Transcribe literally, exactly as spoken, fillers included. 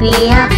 Pia